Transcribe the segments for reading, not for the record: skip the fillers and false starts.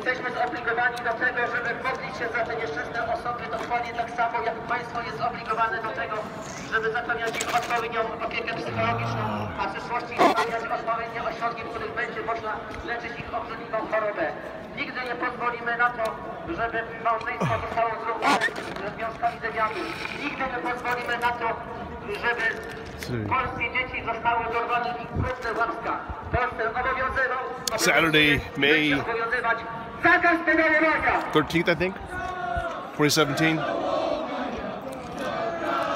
Jesteśmy zobligowani do tego, żeby modlić się za te nieszczęsne osoby dokładnie tak samo, jak państwo jest zobligowane do tego, żeby zapewniać ich odpowiednią opiekę psychologiczną, a w przyszłości zapewniać odpowiednie ośrodki, w których będzie można leczyć ich obrzydliwą chorobę. Nigdy nie pozwolimy na to, żeby małżeństwo zostało zrównane ze związkami dewiami. Nigdy nie pozwolimy na to, żeby polskie dzieci zostały dorwane w ich brudne łapska. Saturday, May 13th, I think, 2017.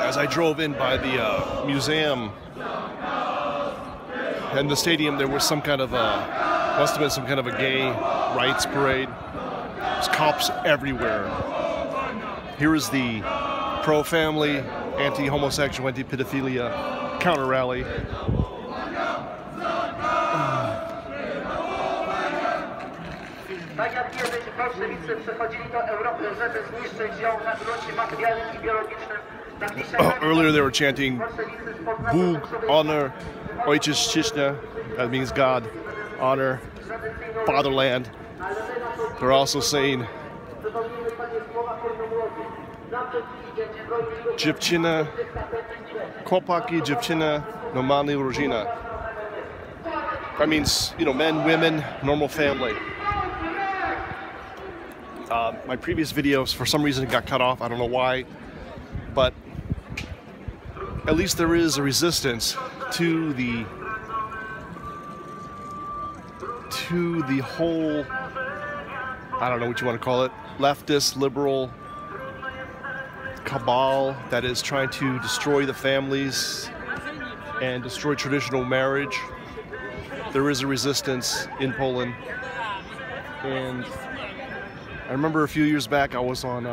As I drove in by the museum and the stadium, there was some kind of a, must have been some kind of a gay rights parade. There's cops everywhere. Here is the pro-family, anti-homosexual, anti-pedophilia counter-rally. Tak jak kiedyś bolszewicy przychodzili do Europy, żeby zniszczyć ją na gruncie materialnym i biologicznym, tak dzisiaj earlier they were chanting Bóg, honor, ojczyzna, that means God, honor, fatherland. They're also saying dziewczyna, chłopaki, dziewczyna, normalni rodzina. That means, you know, men, women, normal family. My previous videos, for some reason, it got cut off. I don't know why, but at least there is a resistance to the whole, I don't know what you want to call it, leftist, liberal cabal that is trying to destroy the families and destroy traditional marriage. There is a resistance in Poland, and I remember a few years back I was on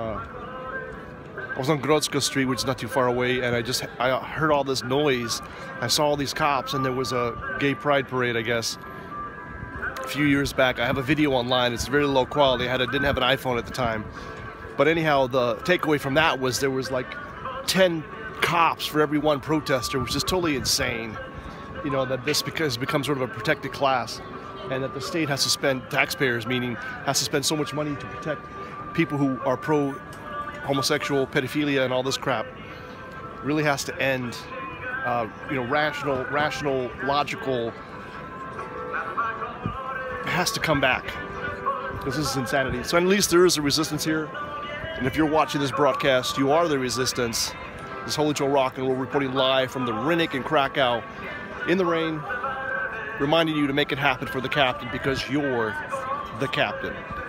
Grodzka Street, which is not too far away, and I heard all this noise. I saw all these cops, and there was a gay pride parade, I guess, a few years back. I have a video online. It's very low quality. I didn't have an iPhone at the time, but anyhow, the takeaway from that was there was like 10 cops for every one protester, which is totally insane. You know, that this becomes sort of a protected class, and that the state has to spend, taxpayers meaning, has to spend so much money to protect people who are pro-homosexual, pedophilia, and all this crap. It really has to end. You know, rational, logical has to come back. This is insanity. So at least there is a resistance here, and if you're watching this broadcast, you are the resistance. This is Holy Joe Rock and Roll reporting live from the Rinnick in Krakow in the rain, reminding you to make it happen for the captain, because you're the captain.